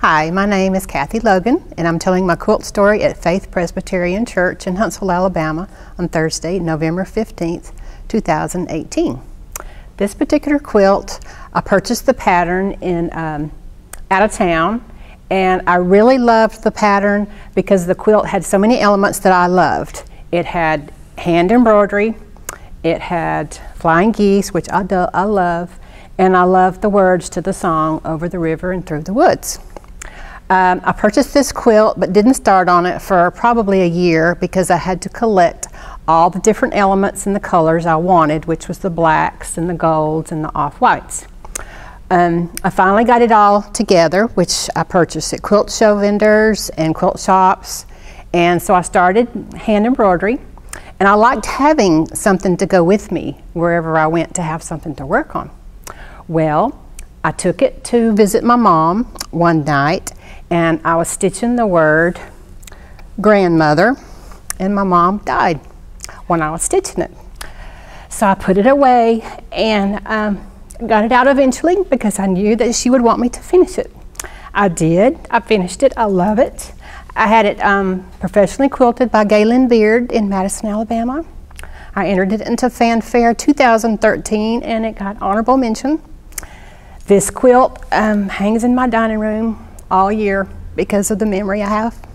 Hi, my name is Kathy Logan, and I'm telling my quilt story at Faith Presbyterian Church in Huntsville, Alabama on Thursday, November 15th, 2018. This particular quilt, I purchased the pattern in out of town, and I really loved the pattern because the quilt had so many elements that I loved. It had hand embroidery, it had flying geese, which I love, and I loved the words to the song, Over the River and Through the Woods. I purchased this quilt but didn't start on it for probably a year because I had to collect all the different elements and the colors I wanted, which was the blacks and the golds and the off-whites. I finally got it all together, which I purchased at quilt show vendors and quilt shops, and so I started hand embroidery, and I liked having something to go with me wherever I went to have something to work on. Well, I took it to visit my mom one night, and I was stitching the word grandmother, and my mom died when I was stitching it. So I put it away and got it out eventually because I knew that she would want me to finish it. I did. I finished it. I love it. I had it professionally quilted by Galen Beard in Madison, Alabama. I entered it into Fanfare 2013, and it got honorable mention. This quilt hangs in my dining room all year because of the memory I have.